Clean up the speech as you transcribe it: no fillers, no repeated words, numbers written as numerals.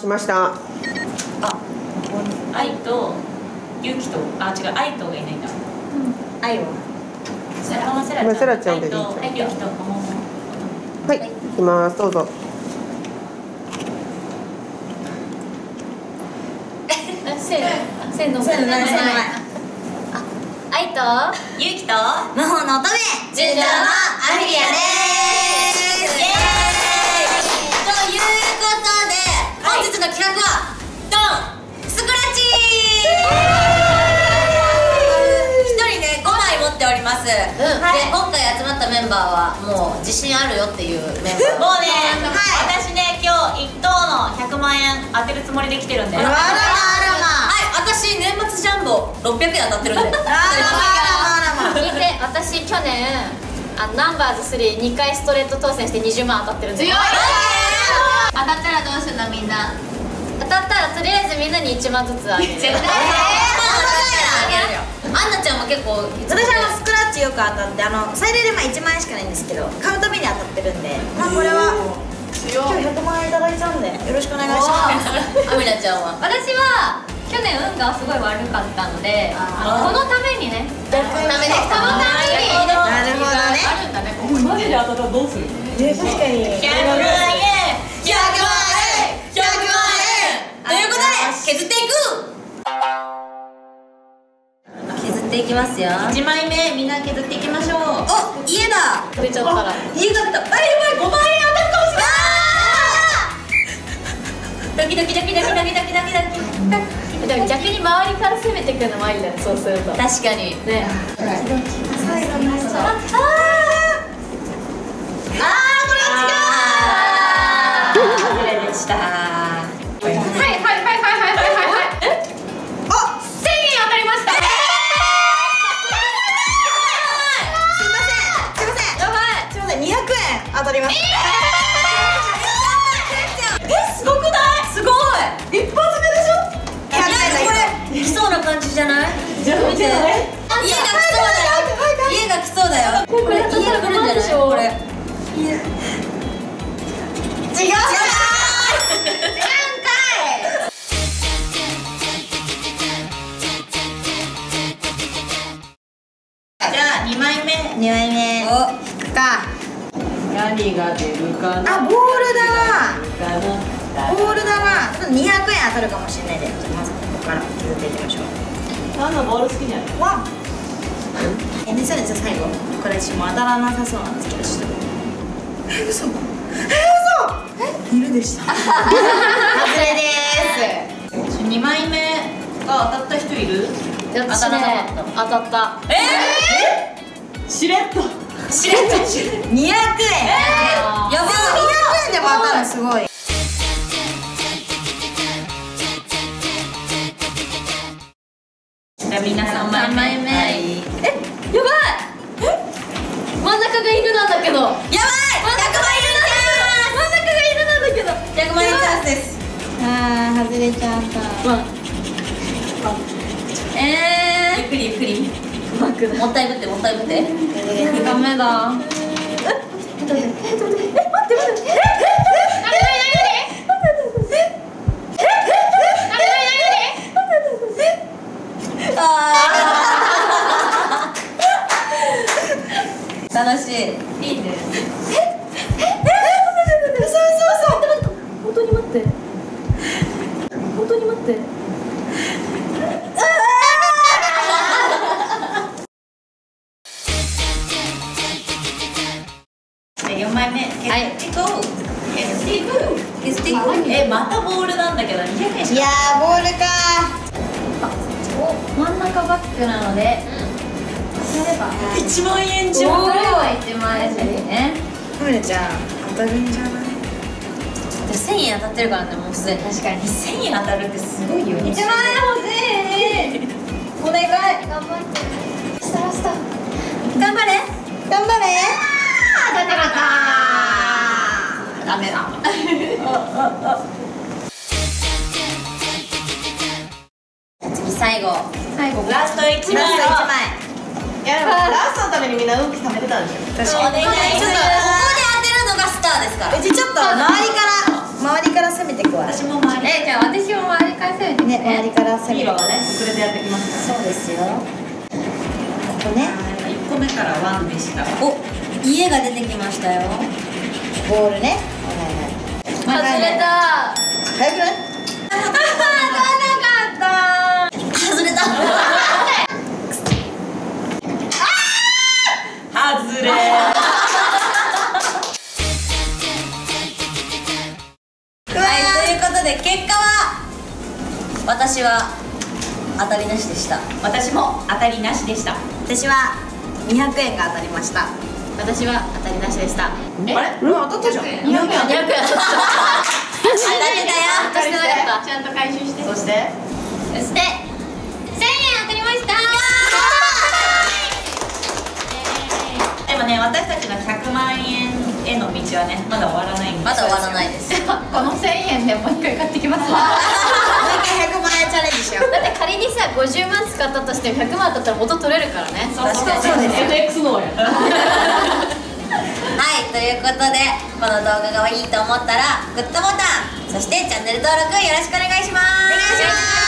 しました。愛と勇気と愛とがいないんだ。愛はセラちゃんでいい。はい、行きます。どうぞ。愛と勇気と無法の乙女純情のアフィリアです。ということで本日の企画はドンスクラッチ。一人ね5枚持っております。で今回集まったメンバーはもう自信あるよっていうメンバー。もうね私ね今日1等の100万円当てるつもりで来てるんで。私年末ジャンボ600円当たってるんで。私去年ナンバーズ32回ストレート当選して20万当たってるんで。当たったらどうするのみんな。当たったらとりあえずみんなに1万ずつあげる。絶対アンナちゃんも結構私スクラッチよく当たって、最大で1万円しかないんですけど買うために当たってるんで、これは今日100万円いただいちゃうんでよろしくお願いします。アミナちゃんは。私は去年運がすごい悪かったので、このためにね、なるほどね。あるんだね。マジで当たったらどうする？確かに。100万円ということで削っていく。削っていきますよ。1枚目みんな削っていきましょう。お、家だ。出ちゃったら。家だった。5万円当たるかもしれない。ドキドキドキドキドキドキドキ。でも逆に周りから攻めてくるのもありだね。そうすると確かにね。ああこれは違う。これでした。はいはいはいはいはいはいはい。あっ1000円当たりました。すいません200円当たりました。すごくない？すごい一発目でしょ。来そうな感じじゃない？家が来そうだよ。これ当たったら来るんじゃない？これ。違う。何回？じゃあ2枚目。お、引くか。何が出るかな。あ、ボールだな。200円当たるかもしれないで。から削っていきましょう。あんなボール好きじゃない？わ。じゃあ最後これ私も当たらなさそうなんですけどちょっと。嘘。いるでした。外れです。2枚目が当たった人いる？当たらなかった。当たった。しれっと。200円。やばい。200円でも当たるのすごい。みんな3枚目。え、やばい。真ん中が犬なんだけど。やばい。真ん中が犬なんだけど。100万円チャンスです。ああ、外れちゃった。ゆっくり。うまくない。もったいぶって。ダメだ。楽しい。いいね。そう。本当に待って。4枚目。削っていく。またボールなんだけど200円しか。いやーボールか。真ん中バックなので。1万円じゃん。これは1万円じゃね。これじゃ当たるんじゃない？1000円当たってるからねもうすでに。確かに1000円当たるってすごいよね。1万円欲しい。お願い。頑張って。スタ。頑張れ。ダメだ。次最後ラスト1枚。いやラストのためにみんな運気貯めてたんでしょ。確かに。ここで当てるのがスターですから。うちちょっと周りから攻めてくわ。私も周り。私も周りから攻めてね、周りから攻めてね、遅れてやってきました。そうですよ。ここね。1個目からワンでした。お、家が出てきましたよ。ボールね。外れた。早くない？当たらなかった。外れた。ああ、外れ。結果は私は当たりなしでした。私も当たりなしでした。私は200円が当たりました。私は当たりなしでした。あれ、当たったじゃん。200円当たった当たりだよ。ちゃんと回収して。そして1000円当たりました。でもね、私たちの100万円絵の道はね、まだ終わらないんです。まだ終わらないです。この1000円でもう一回買ってきます。もう一回100万円チャレンジしよう。だって仮にさ、50万使ったとしても100万だったら元取れるからね。確かにそうです。FX の方や。はい、ということでこの動画がいいと思ったらグッドボタン、そしてチャンネル登録よろしくお願いします。お願いします。